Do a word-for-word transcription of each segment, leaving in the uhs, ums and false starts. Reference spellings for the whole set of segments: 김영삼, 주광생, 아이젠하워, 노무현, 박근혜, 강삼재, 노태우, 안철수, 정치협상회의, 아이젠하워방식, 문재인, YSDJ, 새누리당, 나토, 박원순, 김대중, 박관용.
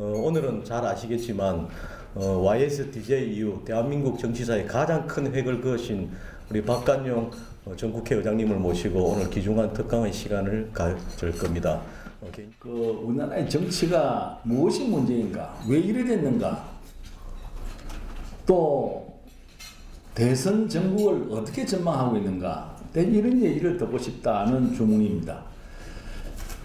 어, 오늘은 잘 아시겠지만 어, 와이에스디제이 이후 대한민국 정치사에 가장 큰 획을 그으신 우리 박관용 전 국회의장님을 모시고 오늘 귀중한 특강의 시간을 가질 겁니다. 오케이. 그 우리나라의 정치가 무엇이 문제인가, 왜 이래 됐는가, 또 대선 정국을 어떻게 전망하고 있는가, 이런 얘기를 듣고 싶다는 주문입니다.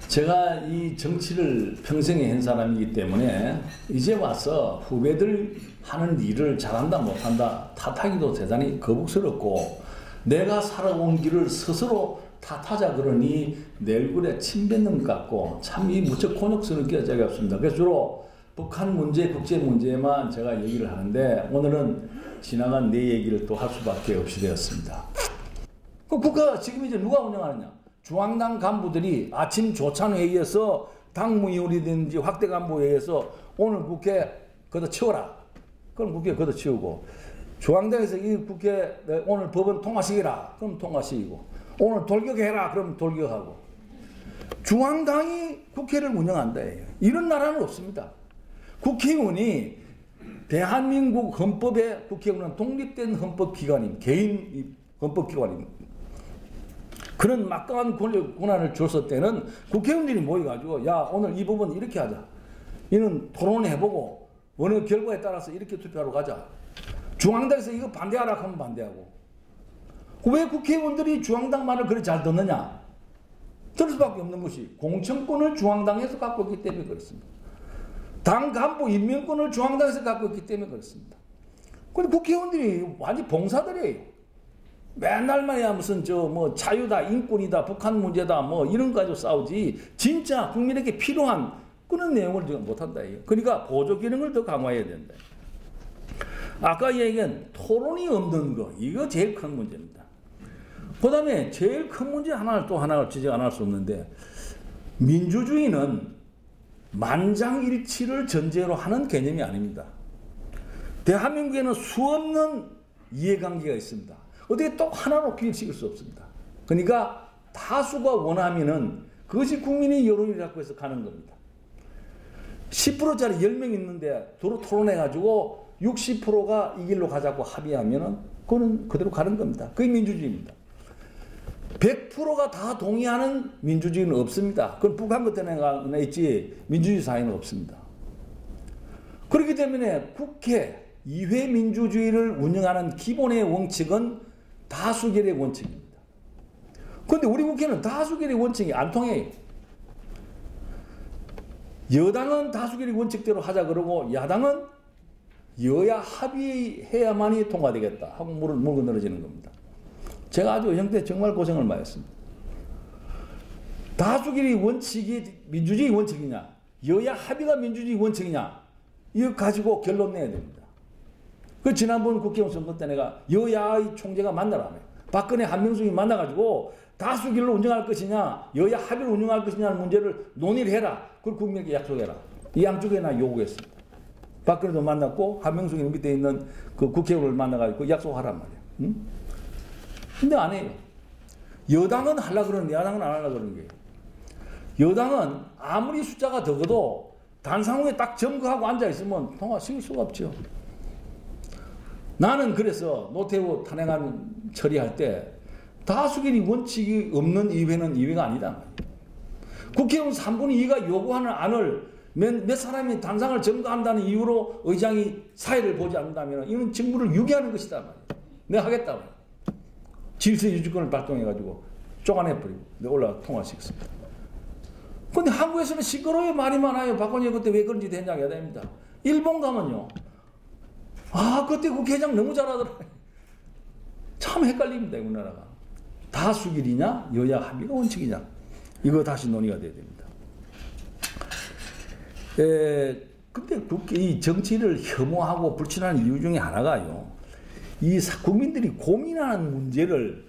제가 이 정치를 평생에 한 사람이기 때문에 이제 와서 후배들 하는 일을 잘한다 못한다 탓하기도 대단히 거북스럽고, 내가 살아온 길을 스스로 탓하자 그러니 내 얼굴에 침 뱉는 것 같고 참 이 무척 곤욕스럽기가 짝이 없습니다. 그래서 주로 북한 문제, 국제 문제만 제가 얘기를 하는데 오늘은 지나간 내 얘기를 또 할 수밖에 없이 되었습니다. 그 국가 지금 이제 누가 운영하느냐? 중앙당 간부들이 아침 조찬회의에서 당무위원이든지 확대 간부회의에서 오늘 국회 걷어치워라. 그럼 국회 걷어치우고, 중앙당에서 이 국회 오늘 법은 통과시키라. 그럼 통과시키고, 오늘 돌격해라. 그럼 돌격하고. 중앙당이 국회를 운영한다. 이런 나라는 없습니다. 국회의원이 대한민국 헌법에, 국회의원은 독립된 헌법기관임, 개인 헌법기관입니다. 그런 막강한 권력 권한을 줬을 때는 국회의원들이 모여가지고 야 오늘 이 부분 이렇게 하자, 이는 토론해보고 어느 결과에 따라서 이렇게 투표하러 가자, 중앙당에서 이거 반대하라 하면 반대하고. 왜 국회의원들이 중앙당 말을 그렇게 잘 듣느냐? 들을 수밖에 없는 것이 공천권을 중앙당에서 갖고 있기 때문에 그렇습니다. 당 간부 임명권을 중앙당에서 갖고 있기 때문에 그렇습니다. 그런데 국회의원들이 완전 봉사들이에요. 맨날만이야 무슨 저 뭐 자유다, 인권이다, 북한 문제다 뭐 이런 거 가지고 싸우지 진짜 국민에게 필요한 그런 내용을 지금 못한다. 그러니까 보조 기능을 더 강화해야 된다. 아까 얘기한 토론이 없는 거, 이거 제일 큰 문제입니다. 그 다음에 제일 큰 문제 하나를 또 하나를 지적 안 할 수 없는데, 민주주의는 만장일치를 전제로 하는 개념이 아닙니다. 대한민국에는 수없는 이해관계가 있습니다. 어떻게 또 하나로 비일시킬 수 없습니다. 그러니까 다수가 원하면은 그것이 국민의 여론이라고 해서 가는 겁니다. 십 퍼센트짜리 열 명 있는데 서로 토론해가지고 육십 퍼센트가 이 길로 가자고 합의하면은 그거는 그대로 가는 겁니다. 그게 민주주의입니다. 백 퍼센트가 다 동의하는 민주주의는 없습니다. 그건 북한 것 때문에 있지 민주주의 사회는 없습니다. 그렇기 때문에 국회, 이회 민주주의를 운영하는 기본의 원칙은 다수결의 원칙입니다. 그런데 우리 국회는 다수결의 원칙이 안 통해요. 여당은 다수결의 원칙대로 하자 그러고 야당은 여야 합의해야만이 통과되겠다 하고 물을 물고 늘어지는 겁니다. 제가 아주 형태 정말 고생을 많이 했습니다. 다수결의 원칙이 민주주의 원칙이냐, 여야 합의가 민주주의 원칙이냐, 이거 가지고 결론 내야 됩니다. 그 지난번 국회의원 선거 때 내가 여야의 총재가 만나라며, 박근혜 한명숙이 만나가지고 다수결로 운영할 것이냐 여야 합의로 운영할 것이냐는 문제를 논의를 해라. 그걸 국민에게 약속해라. 이 양쪽에 나 요구했습니다. 박근혜도 만났고 한명숙이 밑에 있는 그 국회의원을 만나가지고 약속하란 말이야. 응? 근데 안 해요. 여당은 하려고 그러는데 야당은 안 하려고 그러는 거예요. 여당은 아무리 숫자가 적어도 단상에 딱 점거하고 앉아있으면 통화시킬 수가 없죠. 나는 그래서 노태우 탄핵안 처리할 때 다수결이 원칙이 없는 이회는 이회가 아니다. 국회의원 삼분의 이가 요구하는 안을 몇, 몇 사람이 단상을 점거한다는 이유로 의장이 사회를 보지 않는다면 이건 정부를 유기하는 것이다 말이야. 내가 하겠다 말이야. 질서 유지권을 발동해가지고 쪼가내버리고 내가 올라가 통화시켰습니다. 그런데 한국에서는 시끄러워요. 말이 많아요. 박근혜 그때 왜 그런 짓 했냐고 해야 됩니다. 일본 가면요. 아, 그때 국회의장 너무 잘하더라. 참 헷갈립니다, 우리나라가. 다수결이냐, 여야 합의가 원칙이냐. 이거 다시 논의가 돼야 됩니다. 에, 근데 국회, 이 정치를 혐오하고 불신하는 이유 중에 하나가요, 이 국민들이 고민하는 문제를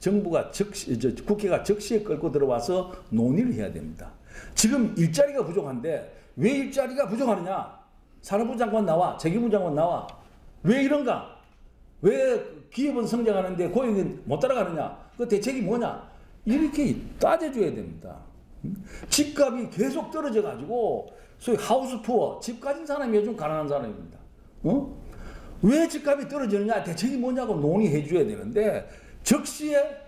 정부가 적시, 저, 국회가 적시에 끌고 들어와서 논의를 해야 됩니다. 지금 일자리가 부족한데, 왜 일자리가 부족하느냐? 산업부 장관 나와, 재기부 장관 나와. 왜 이런가? 왜 기업은 성장하는데 고용은 못 따라가느냐? 그 대책이 뭐냐? 이렇게 따져줘야 됩니다. 집값이 계속 떨어져가지고 소위 하우스 푸어, 집 가진 사람이 요즘 가난한 사람입니다. 어? 왜 집값이 떨어지느냐, 대책이 뭐냐고 논의해 줘야 되는데 적시에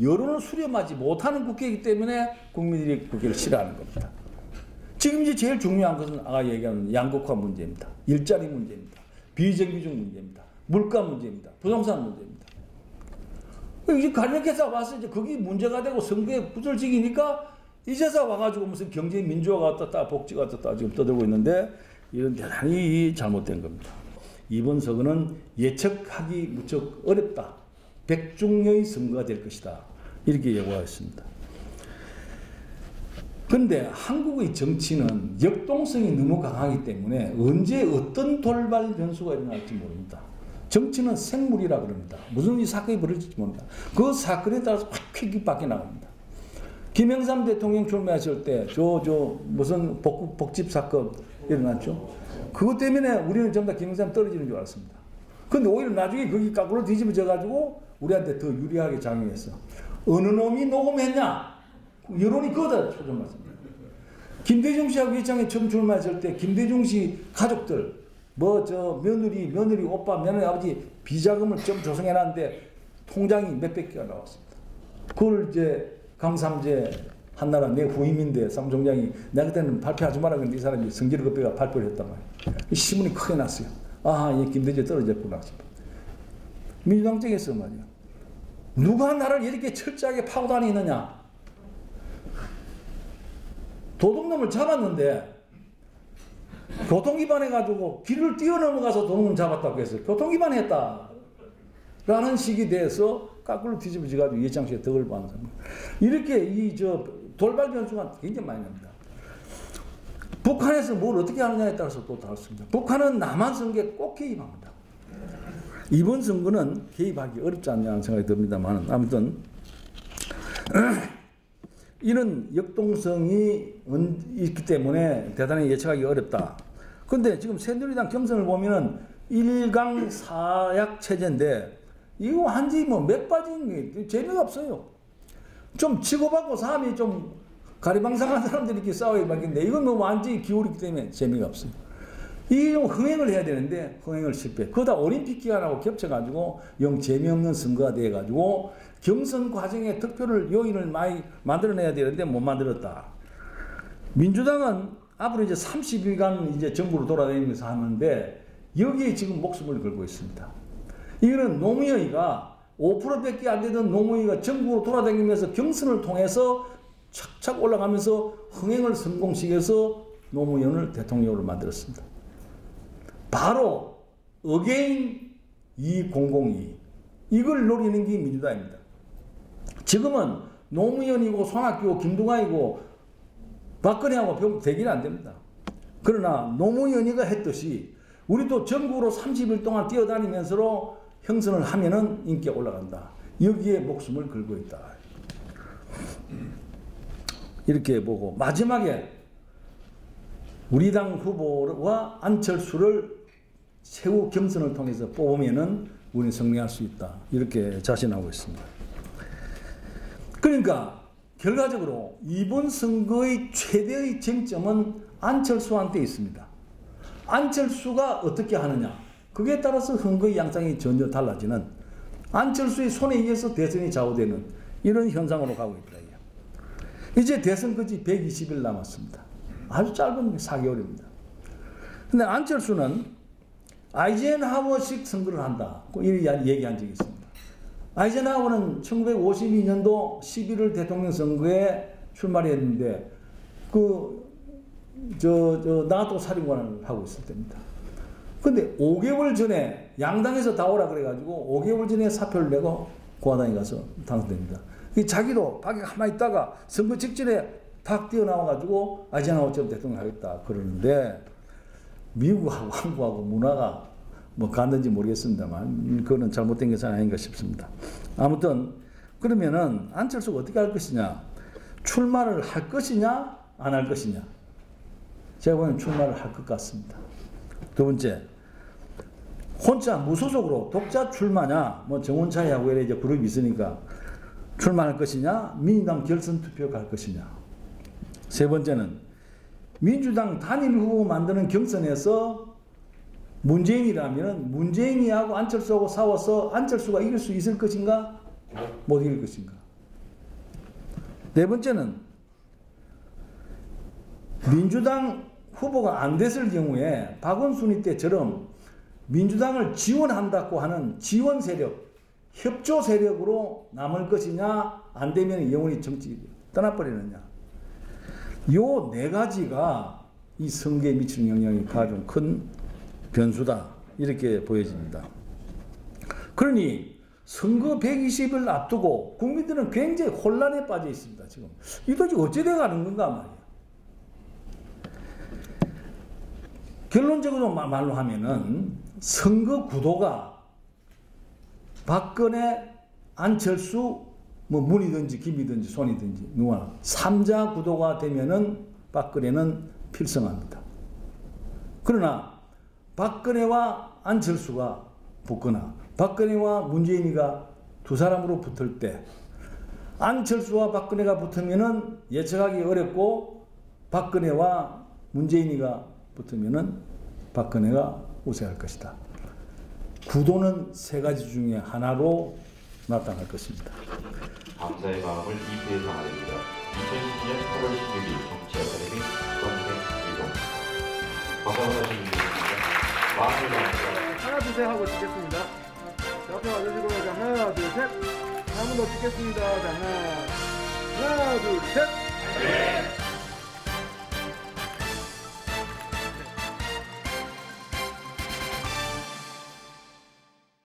여론을 수렴하지 못하는 국회이기 때문에 국민들이 국회를 싫어하는 겁니다. 지금 이제 제일 중요한 것은 아까 얘기한 양극화 문제입니다. 일자리 문제입니다. 비정규직 문제입니다. 물가 문제입니다. 부동산 문제입니다. 이제 간략해서 와서 이제 그게 문제가 되고 선거에 구설직이니까 이제서 와가지고 무슨 경제 민주화가 어떻다, 복지가 어떻다 지금 떠들고 있는데 이런 대단히 잘못된 겁니다. 이번 선거는 예측하기 무척 어렵다. 백중여의 선거가 될 것이다. 이렇게 예고하였습니다. 그런데 한국의 정치는 역동성이 너무 강하기 때문에 언제 어떤 돌발 변수가 일어날지 모릅니다. 정치는 생물이라 그럽니다. 무슨 이 사건이 벌어질지 모릅니다. 그 사건에 따라서 확 퀵이 바뀌어 나갑니다. 김영삼 대통령 출마하실 때 저 저 무슨 복, 복집 사건 일어났죠. 그것 때문에 우리는 전부 다 김영삼 떨어지는 줄 알았습니다. 근데 오히려 나중에 거기 거꾸로 뒤집어져가지고 우리한테 더 유리하게 작용했어. 어느 놈이 녹음했냐? 여론이 그거다. 초점 맞습니다. 김대중 씨하고 회장에 처음 출마했을 때 김대중 씨 가족들, 뭐 저 며느리, 며느리 오빠, 며느리 아버지 비자금을 좀 조성해놨는데 통장이 몇백 개가 나왔습니다. 그걸 이제 강삼재 한나라 내 후임인데 사무총장이 내가 그때는 발표하지 말라 그랬는데 이 사람이 성질을 급해가 발표를 했단 말이에요. 신문이 크게 났어요. 아, 예, 김대중이 떨어졌구나. 민주당 쪽에서 말이야. 누가 나를 이렇게 철저하게 파고 다니느냐. 도둑놈을 잡았는데 교통위반해가지고 길을 뛰어넘어가서 도둑놈 잡았다고 했어요. 교통위반했다. 라는 식이 돼서 거꾸로 뒤집어져가지고 예창시에 덕을 받는 겁니다. 이렇게 이 저 돌발 변수가 굉장히 많이 납니다. 북한에서 뭘 어떻게 하느냐에 따라서 또 다릅니다. 북한은 남한 선거에 꼭 개입합니다. 이번 선거는 개입하기 어렵지 않냐는 생각이 듭니다만 아무튼 이런 역동성이 있기 때문에 대단히 예측하기 어렵다. 그런데 지금 새누리당 경선을 보면은 일강 사약 체제인데 이거 한지 뭐 몇 빠진 게 재미가 없어요. 좀 치고받고 사람이 좀 가리방상한 사람들이 이렇게 싸워야 바뀌는데 이건 뭐 완전히 기울이기 때문에 재미가 없어요. 이 흥행을 해야 되는데 흥행을 실패. 그러다 올림픽 기간하고 겹쳐가지고 영 재미없는 선거가 돼가지고 경선 과정에 득표를 요인을 많이 만들어내야 되는데 못 만들었다. 민주당은 앞으로 이제 삼십 일간 이제 정부로 돌아다니면서 하는데 여기에 지금 목숨을 걸고 있습니다. 이거는 노무현이가 오 퍼센트밖에 안 되던 노무현이가 정부로 돌아다니면서 경선을 통해서 착착 올라가면서 흥행을 성공시켜서 노무현을 대통령으로 만들었습니다. 바로 어게인 이공공이 이걸 노리는 게 민주당입니다. 지금은 노무현이고 손학규고 김동완이고 박근혜하고 대결이 안 됩니다. 그러나 노무현이가 했듯이 우리도 전국으로 삼십 일 동안 뛰어다니면서 형선을 하면은 인기가 올라간다. 여기에 목숨을 걸고 있다. 이렇게 보고 마지막에 우리 당 후보와 안철수를 최후 경선을 통해서 뽑으면은 우리는 승리할 수 있다. 이렇게 자신하고 있습니다. 그러니까 결과적으로 이번 선거의 최대의 쟁점은 안철수한테 있습니다. 안철수가 어떻게 하느냐. 그에 따라서 선거의 양상이 전혀 달라지는 안철수의 손에 의해서 대선이 좌우되는 이런 현상으로 가고 있다. 이제 대선까지 백이십 일 남았습니다. 아주 짧은 사 개월입니다. 근데 안철수는 아이젠하워식 선거를 한다. 이런 얘기한 적이 있습니다. 아이젠하워는 천구백오십이 년도 십일월 대통령 선거에 출마를 했는데 그 저 저 나토 사령관을 하고 있을 때입니다. 근데 오 개월 전에 양당에서 다 오라 그래가지고 오 개월 전에 사표를 내고 고아당에 가서 당선됩니다. 자기도 밖에 가만히 있다가 선거 직전에 탁 뛰어나와가지고 아이젠하워처럼 대통령 하겠다 그러는데 미국하고 한국하고 문화가 뭐 갔는지 모르겠습니다만 그거는 잘못된 것은 아닌가 싶습니다. 아무튼 그러면은 안철수가 어떻게 할 것이냐, 출마를 할 것이냐 안 할 것이냐. 제가 보기엔 출마를 할 것 같습니다. 두 번째, 혼자 무소속으로 독자 출마냐, 뭐 정원차이하고 이래 이제 그룹이 있으니까 출마할 것이냐, 민주당 결선 투표 갈 것이냐. 세 번째는 민주당 단일 후보 만드는 경선에서 문재인이라면 문재인이하고 안철수하고 싸워서 안철수가 이길 수 있을 것인가? 못 이길 것인가? 네 번째는 민주당 후보가 안 됐을 경우에 박원순이 때처럼 민주당을 지원한다고 하는 지원 세력, 협조 세력으로 남을 것이냐, 안 되면 영원히 정치 떠나버리느냐. 요 네 가지가 이 선거에 미치는 영향이 가장 큰 변수다, 이렇게 보여집니다. 그러니 선거 백이십을 앞두고 국민들은 굉장히 혼란에 빠져 있습니다. 지금 이것이 어찌 돼가는 건가 말이에요. 결론적으로 말로 하면은 선거 구도가 박근혜, 안철수, 뭐 문이든지 김이든지 손이든지 누구나 삼자 구도가 되면은 박근혜는 필승합니다. 그러나 박근혜와 안철수가 붙거나 박근혜와 문재인이가 두 사람으로 붙을 때 안철수와 박근혜가 붙으면은 예측하기 어렵고 박근혜와 문재인이가 붙으면은 박근혜가 우세할 것이다. 구도는 세 가지 중에 하나로 나타날 것입니다. 감사의 마음을 이부에서 말합니다. 이천이십년 팔월 십육일 정치협상회의 주광생 일동 박관용 마음을 담습니다. 하나 둘 셋 하고 찍겠습니다. 옆에 와주시고 하나 둘 셋 한 번 더 찍겠습니다. 하나 하나 둘 셋.